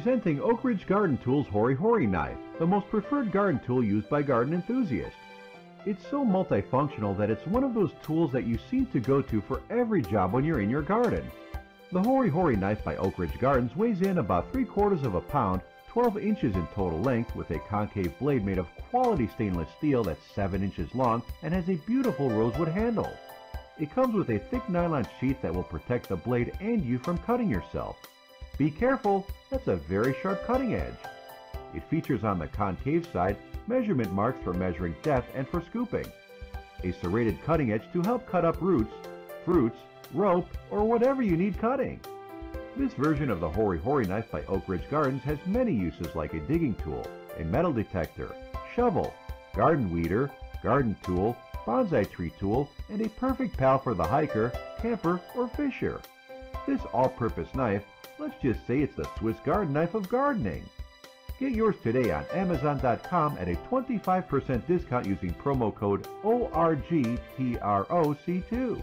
Presenting Oakridge Garden Tools Hori Hori Knife, the most preferred garden tool used by garden enthusiasts. It's so multifunctional that it's one of those tools that you seem to go to for every job when you're in your garden. The Hori Hori Knife by Oakridge Gardens weighs in about 3/4 of a pound, 12 inches in total length, with a concave blade made of quality stainless steel that's 7 inches long and has a beautiful rosewood handle. It comes with a thick nylon sheath that will protect the blade and you from cutting yourself. Be careful, that's a very sharp cutting edge. It features on the concave side measurement marks for measuring depth and for scooping, a serrated cutting edge to help cut up roots, fruits, rope, or whatever you need cutting. This version of the Hori Hori Knife by Oakridge Gardens has many uses, like a digging tool, a metal detector, shovel, garden weeder, garden tool, bonsai tree tool, and a perfect pal for the hiker, camper, or fisher. This all-purpose knife, let's just say it's the Swiss garden knife of gardening. Get yours today on Amazon.com at a 25% discount using promo code ORGTROC2.